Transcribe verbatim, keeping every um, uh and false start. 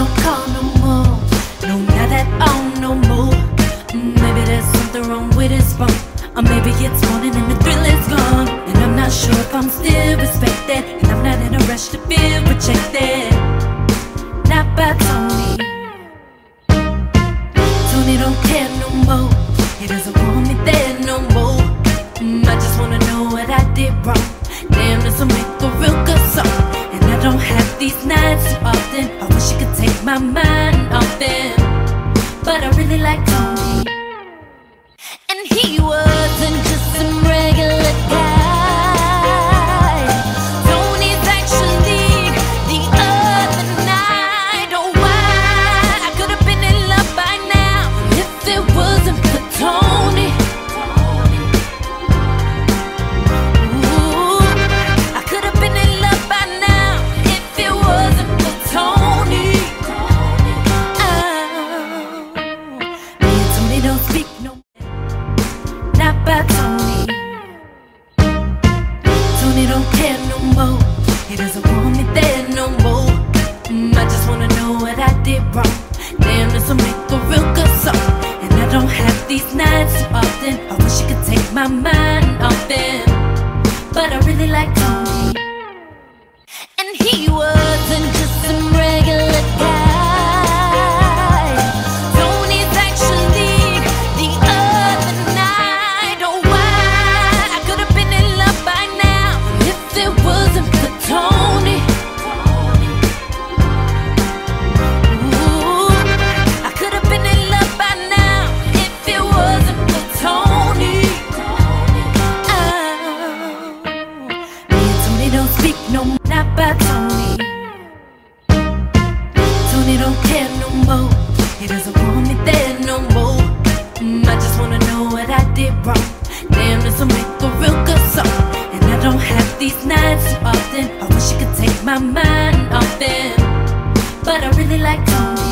don't call no more. No, not that on no more. Maybe there's something wrong with his phone, or maybe it's morning and the thrill is gone. And I'm not sure if I'm still respected, and I'm not in a rush to feel rejected. Not by Tony. Tony don't care no more. He doesn't want me there no more. I just wanna know what I did wrong. Damn, this'll make a real good song. And I don't have these nights too often. I wish you could take my mind off them, but I really like Tony. And he wasn't just some regular guy. Tony don't care no more. He doesn't want me there no more. mm, I just wanna know what I did wrong. Damn, this'll make a real good song. And I don't have these nights too often. I wish you could take my mind off them, but I really like Tony. And he wasn't just some regular guy. Tony don't care no more. He doesn't want me there no more. mm, I just wanna know what I did wrong. Damn, this'll make a real good song. And I don't have these nights too often. I wish you could take my mind off them, but I really like Tony.